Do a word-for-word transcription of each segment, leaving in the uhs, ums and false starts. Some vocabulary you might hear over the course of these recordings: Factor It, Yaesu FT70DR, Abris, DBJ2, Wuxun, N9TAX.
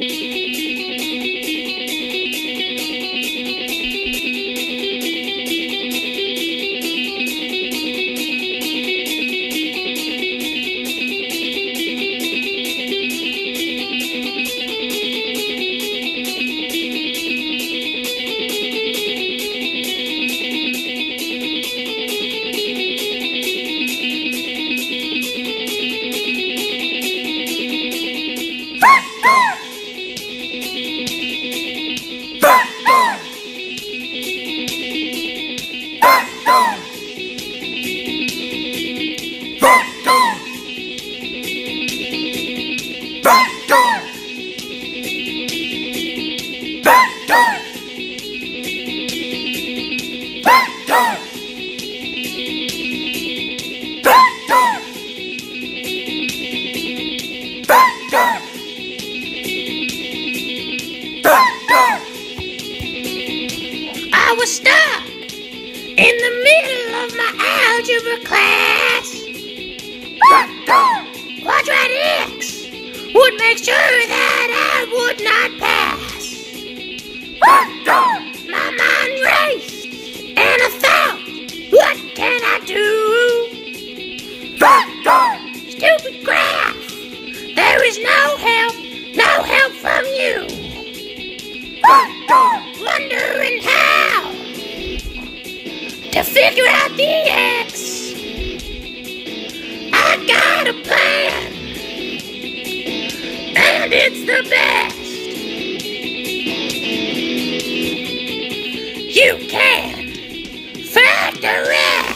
Stop in the middle of my algebra class. Quadratic X would make sure that I would not pass. My mind raced and I thought, what can I do? Stupid graph, there is no help, no help from you. Wondering how to figure out the X, I got a plan, and it's the best. You can factor it.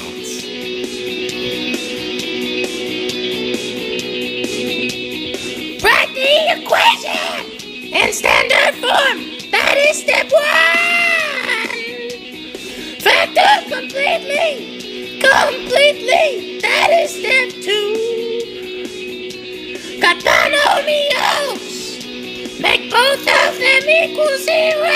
Write the equation in standard form. That is step one. Factor completely, completely, that is step two. Cut polynomials, make both of them equal zero.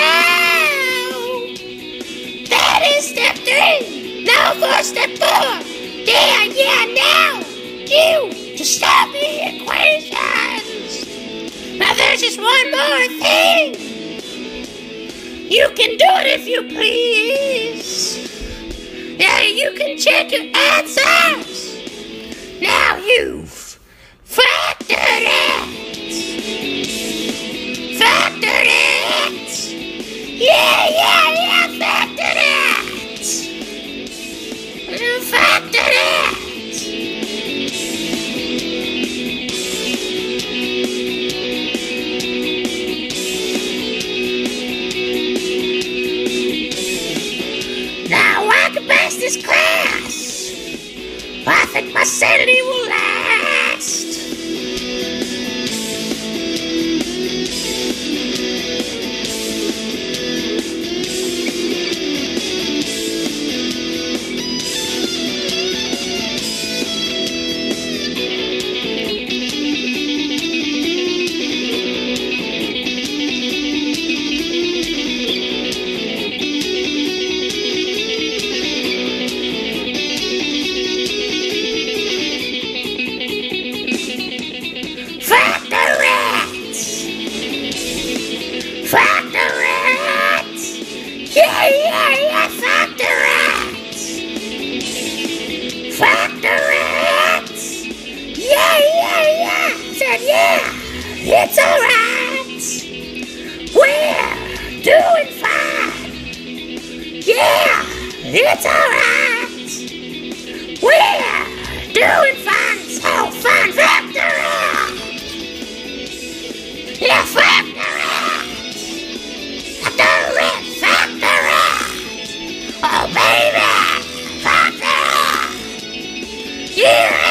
That is step three. Now for step four. Yeah, yeah, now you just solve the equations. Now there's just one more thing. You can do it if you please. Now you can check your answers. Now you've factored it. Factored it. Yeah, yeah, yeah, factored it. Factored it. This class, I think my sanity will last. It's alright, we're doing fine. Yeah, it's alright, we're doing fine, so fine. Factor It. Yeah, factor it. Factor it, factor it. Oh baby, factor it. Yeah.